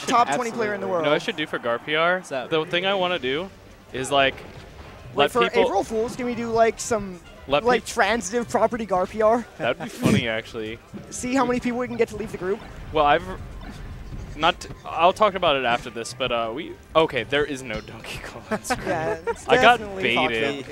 top 20 player in the world. You know what I should do for GarPR? The thing I want to do is like let people. For April Fools, can we do like some like transitive property GarPR? That'd be funny actually. See how many people we can get to leave the group. Well, I've not. I'll talk about it after this, but we okay. There is no Donkey Kong. Yeah, I got baited.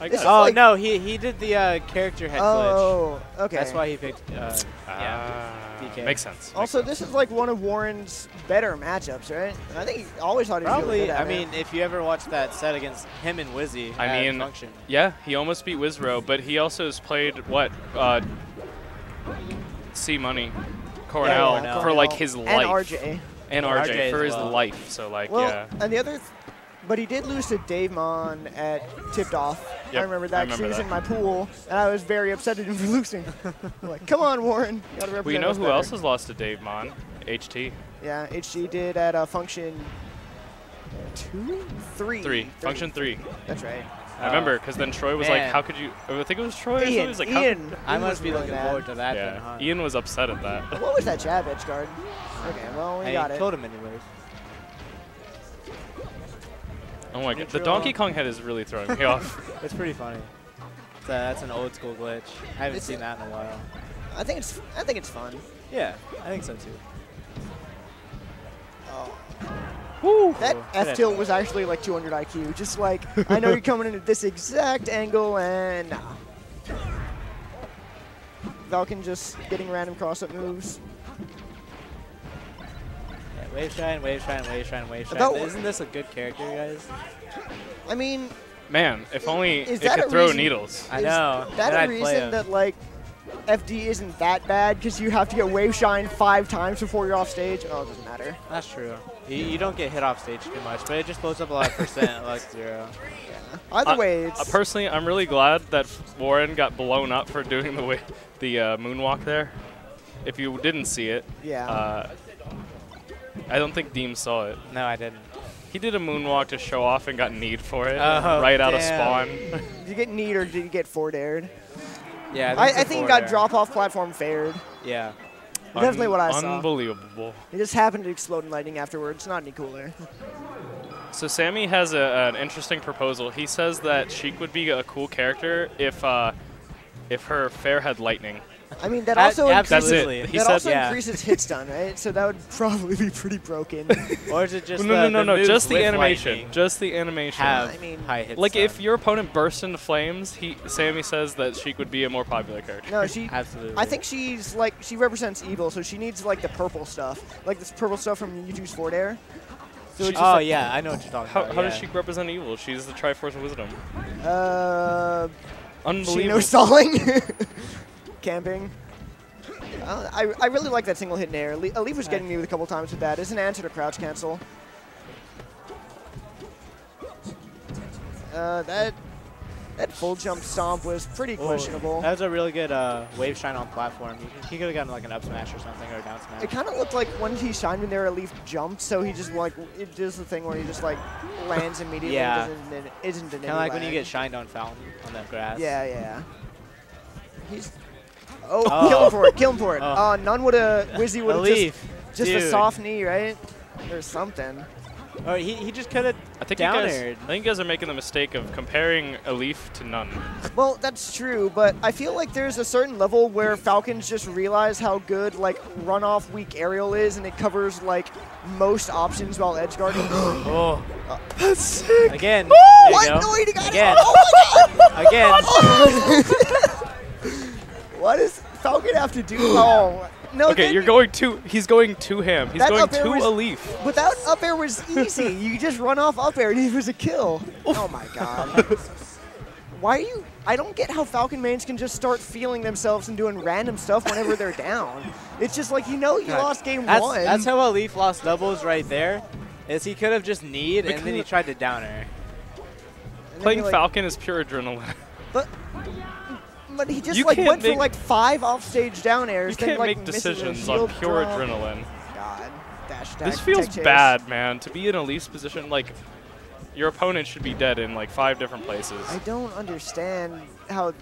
Oh like no, he did the character head glitch. Oh, okay. That's why he picked. DK. Makes sense. Also, this is like one of Warren's better matchups, right? I think he always thought he was probably. Good at I mean, if you ever watched that set against him and Wizzy, I mean, function. Yeah, he almost beat Wizro, but he also has played what C Money, Cornell, yeah, Cornell for like his life, and RJ, for his life. So like, and the other. But he did lose to DaveMon at Tipped Off. Yep, I remember that. She was in my pool, and I was very upset at him for losing. Like, come on, Warren. We know who else has lost to DaveMon? HT. Yeah, HT did at Function 2? 3. 3. Function 3. That's right. I remember, because then Troy was like, how could you? I think it was Troy. Ian, was like, Ian. I must be looking forward to that then, huh? Ian was upset at that. What was that jab, Edgeguard? Okay, well, we got it. I killed him anyways. Oh my god, the Donkey Kong head is really throwing me off. It's pretty funny. That's an old school glitch. I haven't seen that in a while. I think it's fun. Yeah, I think so too. Oh. Woo! That F tilt was actually like 200 IQ. Just like, I know you're coming in at this exact angle and nah. Falcon just getting random cross up moves. Wave shine, wave shine, wave shine, wave shine. Isn't this a good character, you guys? I mean, man, if only it could throw needles. I know. Is that a reason that like FD isn't that bad? Because you have to get wave shine 5 times before you're off stage. Oh, it doesn't matter. That's true. You don't get hit off stage too much, but it just blows up a lot of percent, like 0. Yeah. Either way, it's personally, I'm really glad that Warren got blown up for doing the moonwalk there. If you didn't see it, yeah. I don't think Deem saw it. No, I didn't. He did a moonwalk to show off and got kneed for it right out of spawn. Did you get kneed or did you get forward aired? Yeah, I think he got drop off platform fared. Yeah. Definitely what I saw. Unbelievable. It just happened to explode in lightning afterwards. Not any cooler. So Sammy has an interesting proposal. He says that Sheik would be a cool character if her fair had lightning. I mean, that also increases hit stun, right? So that would probably be pretty broken. Or is it just no, just the animation. Just the animation. I mean, high hit like, stun. If your opponent bursts into flames, Sammy says that Sheik would be a more popular character. No, she... Absolutely. I think she's, like, she represents evil, so she needs, like, the purple stuff. Like, this purple stuff from YouTube's Fort Air. So like, yeah, I know what you're talking about. How does Sheik represent evil? She's the Triforce of Wisdom. Unbelievable. She knows stalling. Camping. I really like that single hit in air. aLeaf was getting me with a couple times with that. It's an answer to crouch cancel. That full jump stomp was pretty questionable. That was a really good wave shine on platform. He could have gotten like an up smash or something or a down smash. It kind of looked like once he shined in there, aLeaf jumped, so he just like it does the thing where he just like lands immediately. And isn't kind of like when you get shined on Falcon on that grass. Yeah. He's kill him for it, kill him for it. None would have, Wizzy would have just a soft knee, right? Or something. Or he just could have down-aired. I think you guys are making the mistake of comparing aLeaf to None. Well, that's true, but I feel like there's a certain level where Falcons just realize how good, like, runoff weak aerial is, and it covers, like, most options while edgeguarding. That's sick. Again. Oh, what? No, he got it. Oh, my God. Again. What does Falcon have to do? Oh, no. Okay, you're going to. He's going to him. He's going to aLeaf. Without up air was easy. You just run off up air and it was a kill. Oh my god. Why are you? I don't get how Falcon mains can just start feeling themselves and doing random stuff whenever they're down. It's just like you lost game one. That's how aLeaf lost doubles right there. Is he could have just kneed and then he tried to down air. Playing Falcon is pure adrenaline. But he just went for like 5 offstage down airs. You can't make decisions on pure adrenaline. God, dash attack. This feels bad, man. To be in aLeaf's position, like your opponent should be dead in like 5 different places. I don't understand how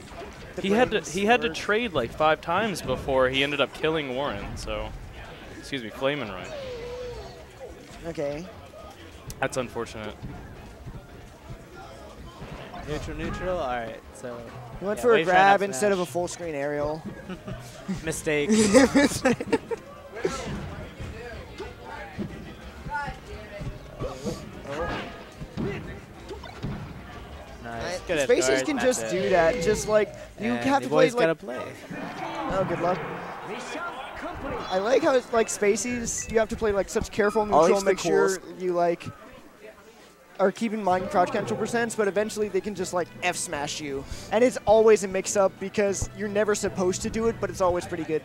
he had to trade like 5 times before he ended up killing Warren. So, excuse me, FlaminRoy. Okay. That's unfortunate. Neutral, neutral. All right, so he went for a grab instead of a full screen aerial. Mistake. Nice. Spacers can just do that. Just like you have to play. Like, play. Oh, good luck. I like how it's like spaces. You have to play like such careful neutral, make sure you like are keeping in mind crouch cancel percents, but eventually they can just like F smash you, and it's always a mix up because you're never supposed to do it, but it's always pretty good.